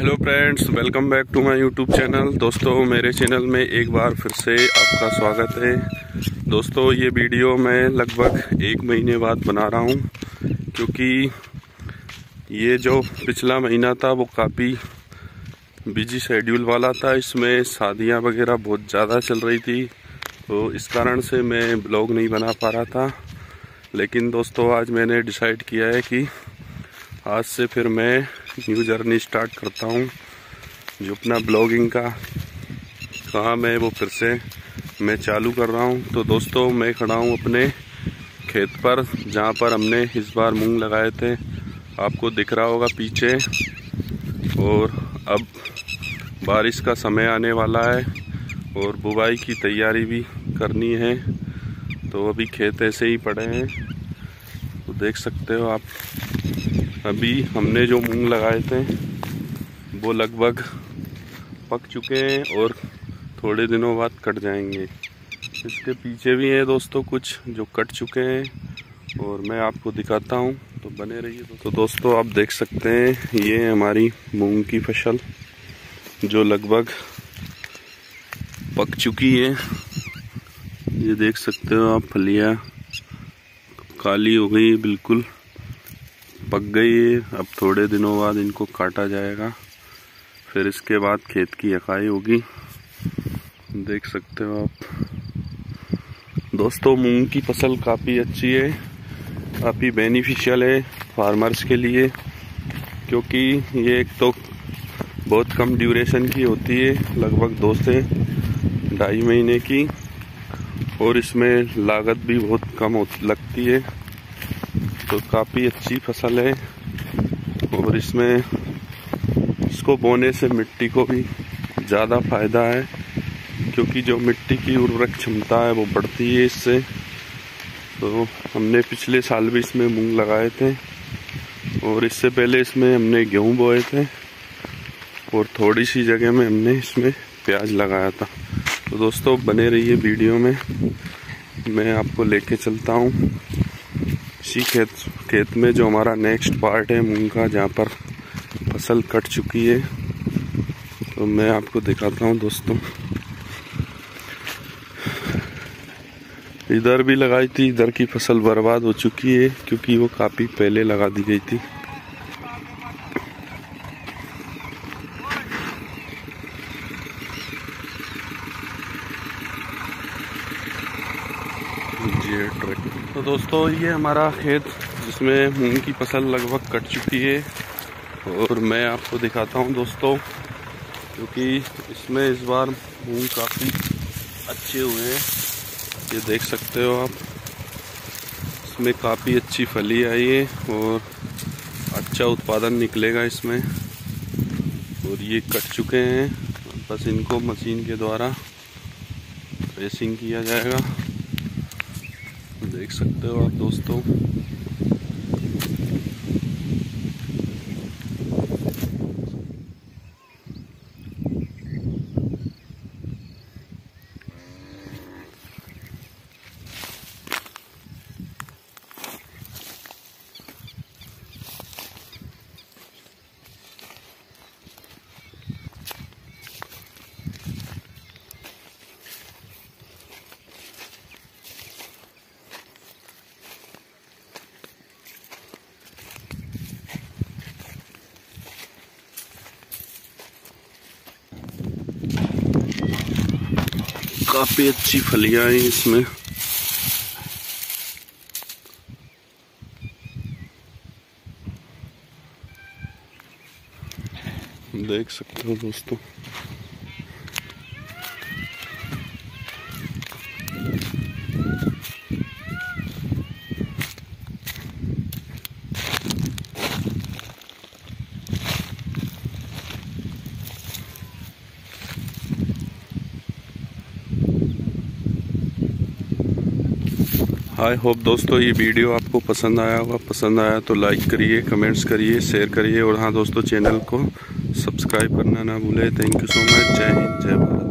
Hello friends, welcome back to my YouTube channel. दोस्तों, मेरे channel में एक बार फिर से आपका स्वागत है। दोस्तों, ये वीडियो मैं लगभग एक महीने बाद बना रहा हूँ, क्योंकि ये जो पिछला महीना था वो काफ़ी बिजी शेड्यूल वाला था। इसमें शादियाँ वगैरह बहुत ज़्यादा चल रही थी, तो इस कारण से मैं ब्लॉग नहीं बना पा रहा था। लेकिन दोस्तों, आज मैंने डिसाइड किया है कि आज से फिर मैं न्यू जर्नी स्टार्ट करता हूँ। जो अपना ब्लॉगिंग का काम है वो फिर से मैं चालू कर रहा हूँ। तो दोस्तों, मैं खड़ा हूँ अपने खेत पर, जहाँ पर हमने इस बार मूंग लगाए थे, आपको दिख रहा होगा पीछे। और अब बारिश का समय आने वाला है और बुवाई की तैयारी भी करनी है, तो अभी खेत ऐसे ही पड़े हैं। तो देख सकते हो आप, अभी हमने जो मूंग लगाए थे वो लगभग पक चुके हैं और थोड़े दिनों बाद कट जाएंगे। इसके पीछे भी हैं दोस्तों कुछ जो कट चुके हैं, और मैं आपको दिखाता हूं, तो बने रहिए। तो दोस्तों, आप देख सकते हैं, ये हमारी मूंग की फसल जो लगभग पक चुकी है। ये देख सकते हो आप, फलियां काली हो गई, बिल्कुल पक गई है। अब थोड़े दिनों बाद इनको काटा जाएगा, फिर इसके बाद खेत की कटाई होगी। देख सकते हो आप दोस्तों, मूंग की फसल काफ़ी अच्छी है, काफ़ी बेनिफिशियल है फार्मर्स के लिए, क्योंकि ये एक तो बहुत कम ड्यूरेशन की होती है, लगभग 2 से 2.5 महीने की, और इसमें लागत भी बहुत कम लगती है। तो काफ़ी अच्छी फसल है, और इसमें इसको बोने से मिट्टी को भी ज़्यादा फायदा है, क्योंकि जो मिट्टी की उर्वरक क्षमता है वो बढ़ती है इससे। तो हमने पिछले साल भी इसमें मूंग लगाए थे, और इससे पहले इसमें हमने गेहूं बोए थे, और थोड़ी सी जगह में हमने इसमें प्याज लगाया था। तो दोस्तों, बने रहिए वीडियो में, मैं आपको लेके चलता हूँ इसी खेत में जो हमारा नेक्स्ट पार्ट है मूंग का, जहाँ पर फसल कट चुकी है। तो मैं आपको दिखाता हूँ दोस्तों, इधर भी लगाई थी, इधर की फसल बर्बाद हो चुकी है, क्योंकि वो काफ़ी पहले लगा दी गई थी। तो दोस्तों, ये हमारा खेत जिसमें मूंग की फसल लगभग कट चुकी है, और मैं आपको दिखाता हूं दोस्तों, क्योंकि इसमें इस बार मूंग काफ़ी अच्छे हुए हैं। ये देख सकते हो आप, इसमें काफ़ी अच्छी फली आई है और अच्छा उत्पादन निकलेगा इसमें। और ये कट चुके हैं, बस इनको मशीन के द्वारा प्रेसिंग किया जाएगा। देख सकते हो आप दोस्तों, काफ़ी अच्छी फलियां हैं इसमें। देख सकते हो दोस्तों, आई होप दोस्तों ये वीडियो आपको पसंद आया होगा। पसंद आया तो लाइक करिए, कमेंट्स करिए, शेयर करिए, और हाँ दोस्तों, चैनल को सब्सक्राइब करना ना भूलें। Thank you so much. जय हिंद, जय भारत।